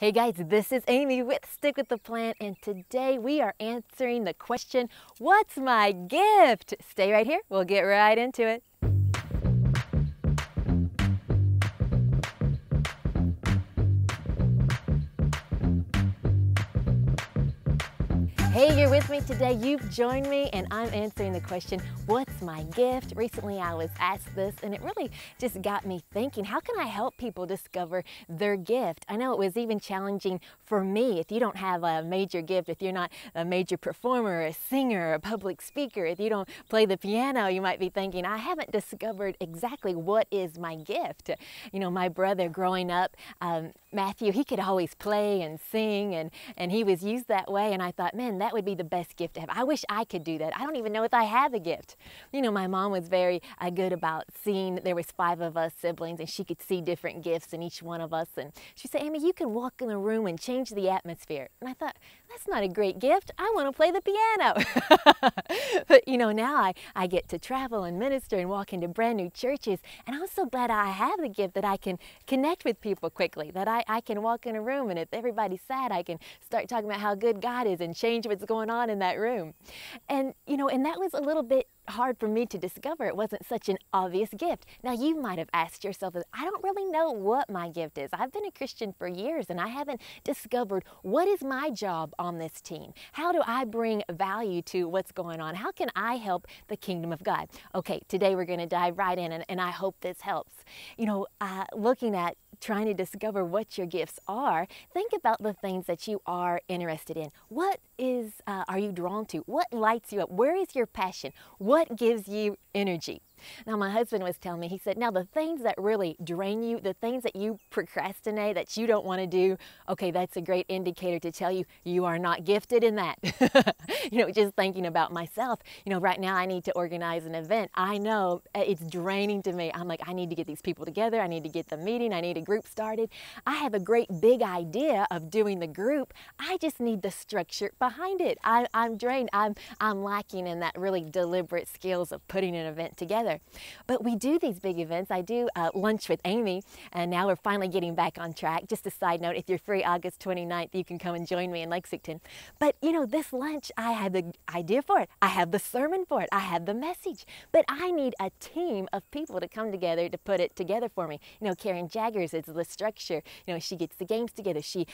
Hey guys, this is Amy with Stick with the Plan, and today we are answering the question, what's my gift? Stay right here, we'll get right into it. Hey, you're with me today, you've joined me, and I'm answering the question, what's my gift? Recently I was asked this, and it really just got me thinking, how can I help people discover their gift? I know it was even challenging for me. If you don't have a major gift, if you're not a major performer, a singer, a public speaker, if you don't play the piano, you might be thinking, I haven't discovered exactly what is my gift. You know, my brother growing up, Matthew, he could always play and sing, and he was used that way, and I thought, man, that would be the best gift to have. I wish I could do that. I don't even know if I have a gift. You know, my mom was very good about seeing. There was 5 of us siblings, and she could see different gifts in each one of us. And she said, Amy, you can walk in the room and change the atmosphere. And I thought, that's not a great gift. I want to play the piano. But, you know, now I get to travel and minister and walk into brand new churches. And I'm so glad I have the gift that I can connect with people quickly, that I can walk in a room, and if everybody's sad, I can start talking about how good God is and change what's going on in that room. And, you know, and that was a little bit hard for me to discover. It wasn't such an obvious gift. Now, you might have asked yourself, I don't really know what my gift is. I've been a Christian for years, and I haven't discovered what is my job on this team. How do I bring value to what's going on? How can I help the kingdom of God? Okay, today we're going to dive right in, and I hope this helps. You know, looking at trying to discover what your gifts are, think about the things that you are interested in. What is, are you drawn to? What lights you up? Where is your passion? What gives you energy? Now, my husband was telling me, he said, now the things that really drain you, the things that you procrastinate, that you don't want to do, okay, that's a great indicator to tell you, you are not gifted in that. You know, just thinking about myself, you know, right now I need to organize an event. I know it's draining to me. I'm like, I need to get these people together. I need to get the meeting. I need a group started. I have a great big idea of doing the group. I just need the structure behind it. I'm drained. I'm lacking in that really deliberate skills of putting an event together. But we do these big events. I do lunch with Amy, and now we're finally getting back on track. Just a side note, if you're free August 29th, you can come and join me in Lexington. But you know, this lunch, I had the idea for it. I have the sermon for it. I have the message. But I need a team of people to come together to put it together for me. You know, Karen Jaggers is the structure. You know, she gets the games together. She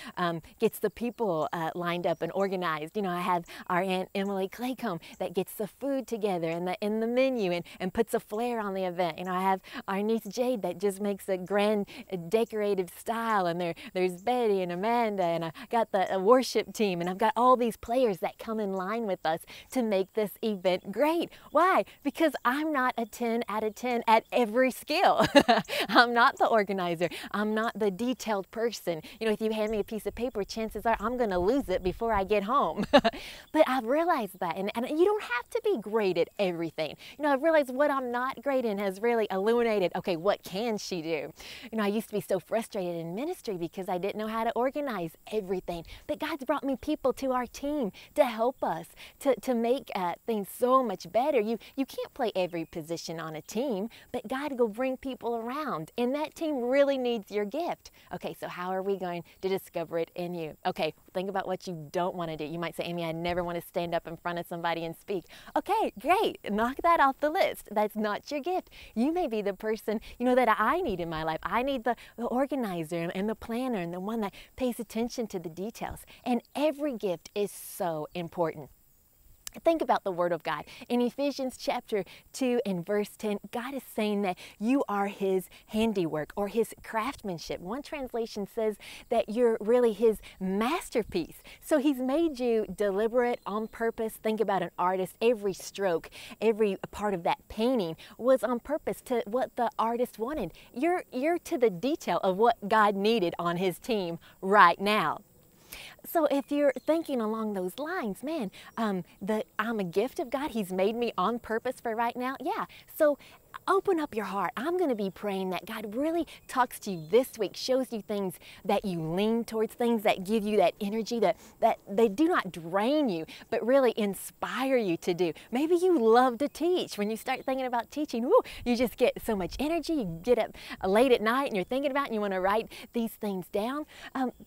gets the people lined up and organized. You know, I have our Aunt Emily Claycomb that gets the food together and the menu and puts a flair on the event. You know, I have our niece Jade that just makes a grand decorative style, and there's Betty and Amanda, and I got the worship team, and I've got all these players that come in line with us to make this event great. Why? Because I'm not a 10 out of 10 at every skill. I'm not the organizer. I'm not the detailed person. You know, if you hand me a piece of paper, chances are I'm going to lose it before I get home. But I've realized that, and you don't have to be great at everything. You know, I've realized what I'm not great in has really illuminated, okay, what can she do? You know, I used to be so frustrated in ministry because I didn't know how to organize everything. But God's brought me people to our team to help us, to make things so much better. You can't play every position on a team, but God will bring people around, and that team really needs your gift. Okay, so how are we going to discover it in you? Okay, think about what you don't want to do. You might say, Amy, I never want to stand up in front of somebody and speak. Okay, great, knock that off the list. That's not your gift. You may be the person, you know, that I need in my life. I need the organizer and the planner and the one that pays attention to the details. And every gift is so important. Think about the Word of God. In Ephesians chapter 2 and verse 10, God is saying that you are His handiwork or His craftsmanship. One translation says that you're really His masterpiece. So He's made you deliberate, on purpose. Think about an artist. Every stroke, every part of that painting was on purpose to what the artist wanted. You're to the detail of what God needed on His team right now. So if you're thinking along those lines, man, I'm a gift of God. He's made me on purpose for right now. Yeah. So open up your heart. I'm going to be praying that God really talks to you this week, shows you things that you lean towards, things that give you that energy, that they do not drain you, but really inspire you to do. Maybe you love to teach. When you start thinking about teaching, woo, you just get so much energy. You get up late at night and you're thinking about it and you want to write these things down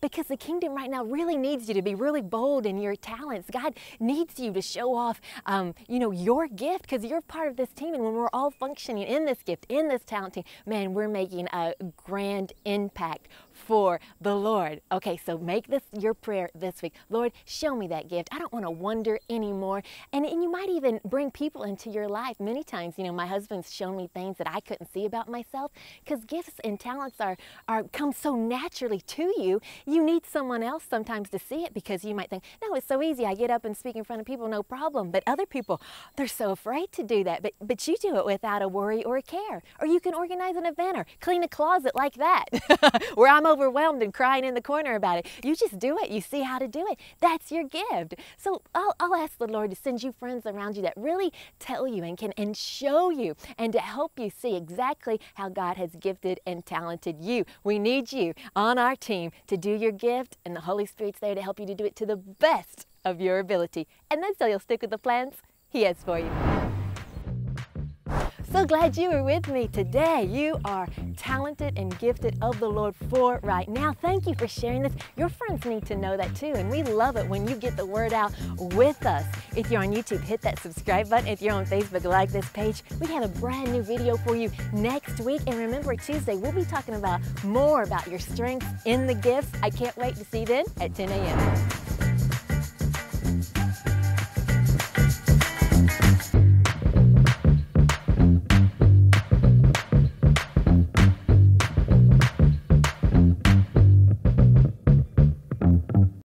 because the kingdom right now really needs you to be really bold in your talents. God needs you to show off, your gift because you're part of this team. And when we're all functioning in this gift, in this talenting, man, we're making a grand impact for the Lord. Okay, so make this your prayer this week. Lord, show me that gift. I don't want to wonder anymore. And you might even bring people into your life. Many times, my husband's shown me things that I couldn't see about myself because gifts and talents come so naturally to you. You need someone else sometimes to see it because you might think, no, it's so easy. I get up and speak in front of people, no problem. But other people, they're so afraid to do that. But you do it without a worry or a care. Or you can organize an event or clean a closet like that where I'm overwhelmed and crying in the corner about it. You just do it. You see how to do it. That's your gift. So I'll ask the Lord to send you friends around you that really tell you and show you and to help you see exactly how God has gifted and talented you. We need you on our team to do your gift, and the Holy Spirit's there to help you to do it to the best of your ability. And that's how you'll stick with the plans He has for you. So glad you were with me today. You are talented and gifted of the Lord for right now. Thank you for sharing this. Your friends need to know that too, and we love it when you get the word out with us. If you're on YouTube, hit that subscribe button. If you're on Facebook, like this page. We have a brand new video for you next week, and remember, Tuesday we'll be talking about more about your strengths in the gifts. I can't wait to see you then at 10 a.m.